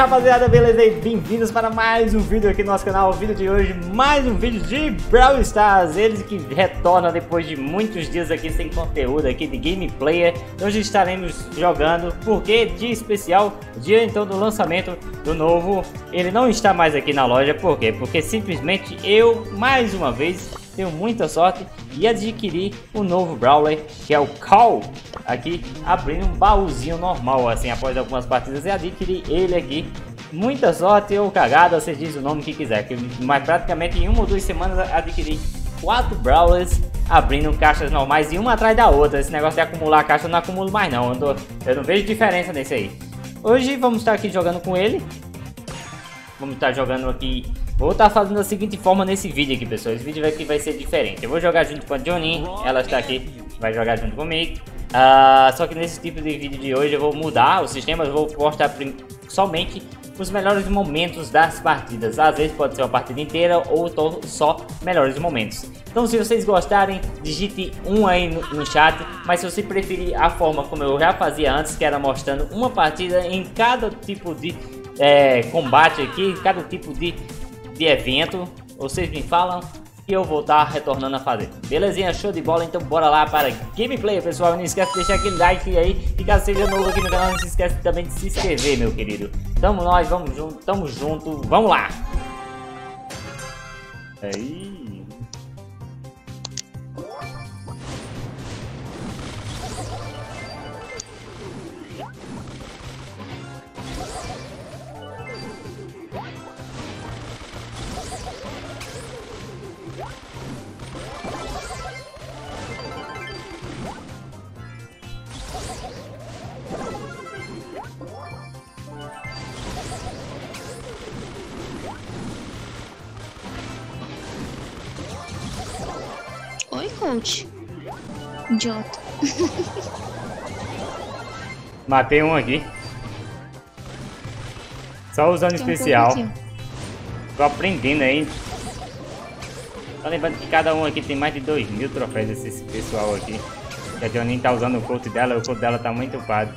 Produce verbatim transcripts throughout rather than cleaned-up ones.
rapaziada, beleza? E bem-vindos para mais um vídeo aqui no nosso canal. O vídeo de hoje, mais um vídeo de Brawl Stars. Eles que retornam depois de muitos dias aqui sem conteúdo aqui de gameplay. Hoje estaremos jogando, porque dia especial, dia então do lançamento do novo. Ele não está mais aqui na loja, por quê? Porque simplesmente eu, mais uma vez, tenho muita sorte e adquiri o novo Brawler, que é o Carl, aqui abrindo um baúzinho normal, assim, após algumas partidas e adquiri ele aqui. Muita sorte ou cagada, você diz o nome que quiser, que, mas praticamente em uma ou duas semanas adquiri quatro Brawlers abrindo caixas normais e uma atrás da outra. Esse negócio de acumular caixa eu não acumulo mais não, eu, tô, eu não vejo diferença nesse aí. Hoje vamos estar aqui jogando com ele, vamos estar jogando aqui. Vou estar fazendo da seguinte forma nesse vídeo aqui, pessoal. Esse vídeo aqui vai ser diferente. Eu vou jogar junto com a Joni, ela está aqui, vai jogar junto comigo. Uh, só que nesse tipo de vídeo de hoje eu vou mudar o sistema, eu vou postar somente os melhores momentos das partidas. Às vezes pode ser uma partida inteira ou só melhores momentos. Então se vocês gostarem, digite um aí no, no chat. Mas se você preferir a forma como eu já fazia antes, que era mostrando uma partida em cada tipo de é, combate aqui, cada tipo de... de evento, vocês me falam e eu vou estar retornando a fazer. Belezinha, show de bola, então bora lá para gameplay, pessoal. Não esquece de deixar aquele like aí e caso seja novo aqui no canal, não se esquece também de se inscrever, meu querido. Tamo nós, vamos junto, tamo junto, vamos lá. Aí. Oi, coach. Idiota. Matei um aqui. Só usando tem especial. Um tô aprendendo aí. Só lembrando que cada um aqui tem mais de dois mil troféus, esse pessoal aqui. A Joni tá usando o coach dela, o coach dela tá muito upado.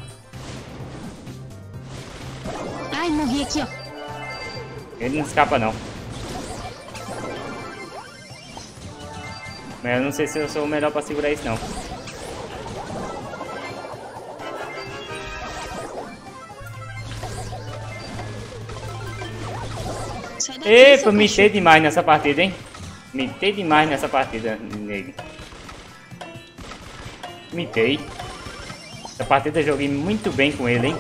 Ai, morri aqui, ó. Ele não escapa, não. Mas eu não sei se eu sou o melhor pra segurar isso, não. Epa, mitei demais nessa partida, hein? Mitei demais nessa partida, nego. Mitei. Essa partida eu joguei muito bem com ele, hein?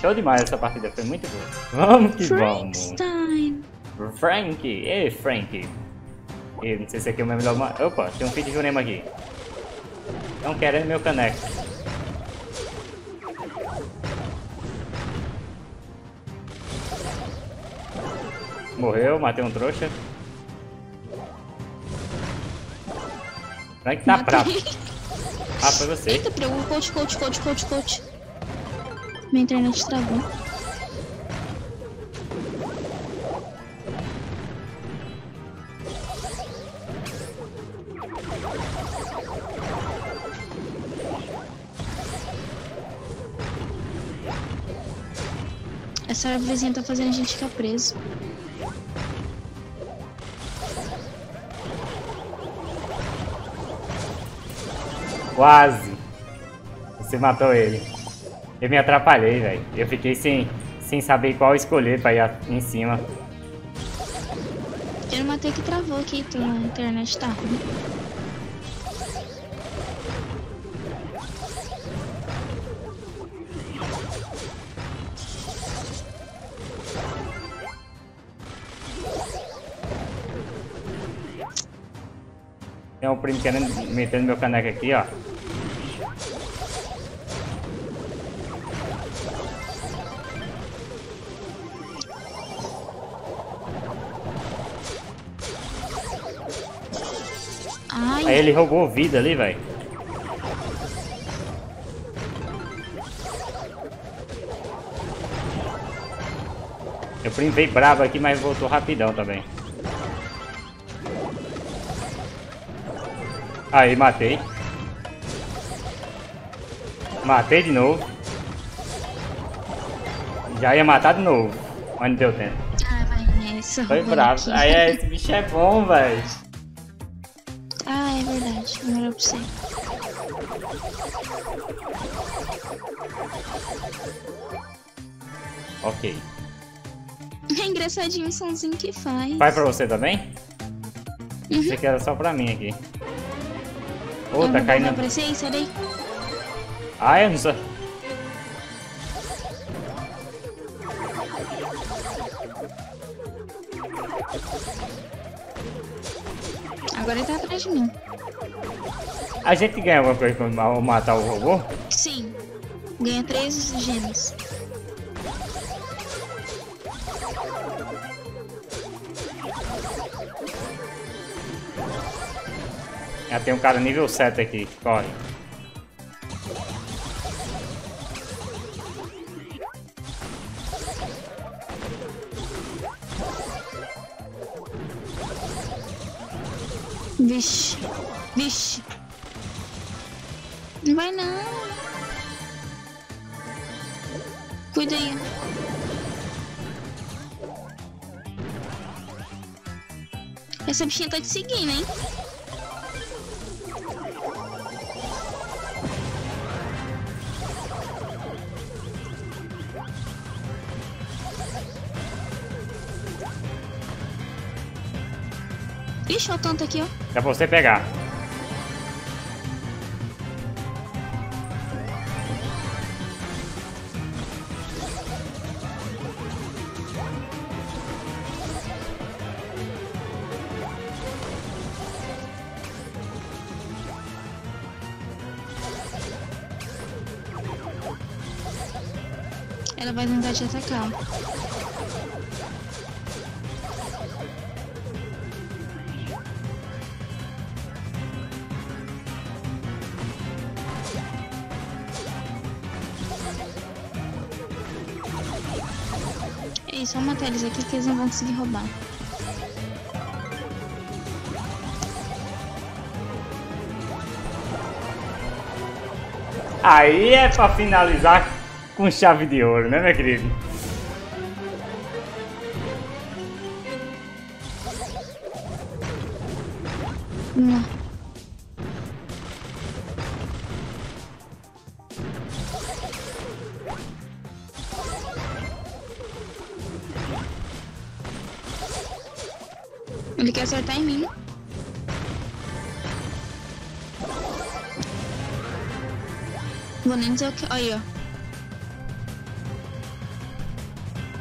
Show demais essa partida, foi muito boa. Vamos que vamos. Frank, ei Frank. Eu não sei se aqui é o meu melhor. Opa, tem um feed de Junema aqui. Estão querendo meu caneco. Morreu, matei um trouxa. Frank tá bravo. Ah, foi você. Eita, pegou um coach, coach, coach, coach, coach. Minha internet travou. Essa árvorezinha tá fazendo a gente ficar preso. Quase. Você matou ele. Eu me atrapalhei, velho. Eu fiquei sem, sem saber qual escolher pra ir em cima. Eu matei que travou aqui, tua internet tá ruim. Tem um primo querendo meter no meu caneco aqui, ó. Ai. Aí ele roubou vida ali, velho. Meu primo veio bravo aqui, mas voltou rapidão também. Aí, matei. Matei de novo. Já ia matar de novo, mas não deu tempo. Ah, mas nessa. Foi bravo. Aqui. Aí esse bicho é bom, velho. Ah, é verdade. Melhor pra você. Ok. É engraçadinho o somzinho que faz. Vai pra você também? Uhum. Pensei que era só pra mim aqui. Ô, oh, tá caindo. Vai pra você aí, sai daí. Ah, eu não sei. Agora ele tá atrás de mim. A gente ganha alguma coisa pra matar o robô? Sim. Ganha três gemas. Ah, tem um cara nível sete aqui, corre. Vixe, vixe. Não vai não. Cuida aí. Essa bichinha tá te seguindo, hein? Ixi, olha o tanto aqui, ó. Dá pra você pegar. Ela vai tentar te atacar. Só matar eles aqui que eles não vão conseguir roubar. Aí é pra finalizar com chave de ouro, né, meu querido? Não. Ele quer acertar em mim. Vou nem dizer o que... Aí, ó.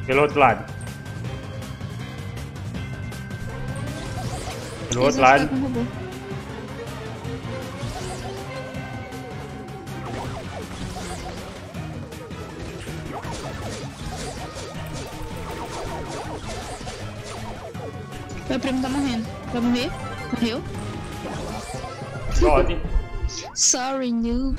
Pelo outro lado. Pelo outro lado. Meu primo tá morrendo. Vai morrer? Morreu? Pode. Sorry, noob.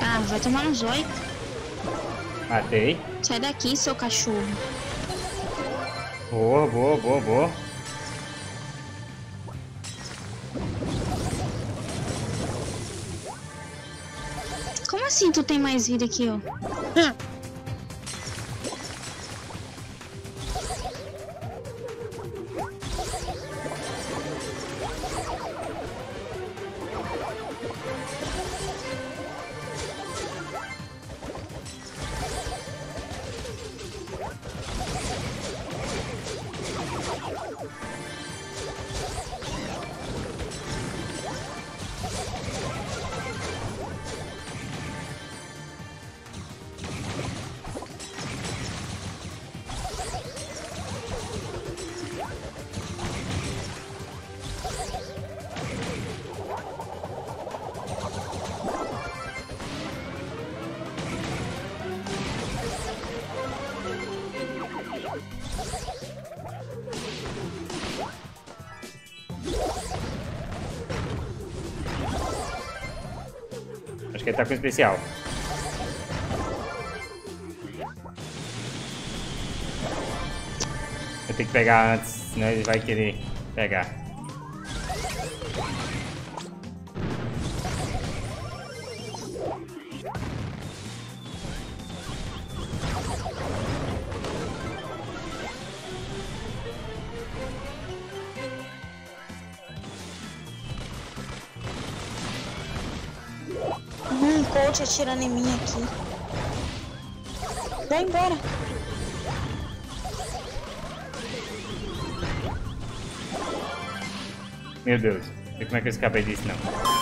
Ah, vai tomar um joio. Matei. Sai daqui, seu cachorro. Boa, boa, boa, boa. Como assim tu tem mais vida que eu? Ah. Acho que ele tá com especial. Eu tenho que pegar antes, senão ele vai querer pegar. Hum, coach atirando em mim aqui. Vai embora. Meu Deus, como é que eu escapei disso, não?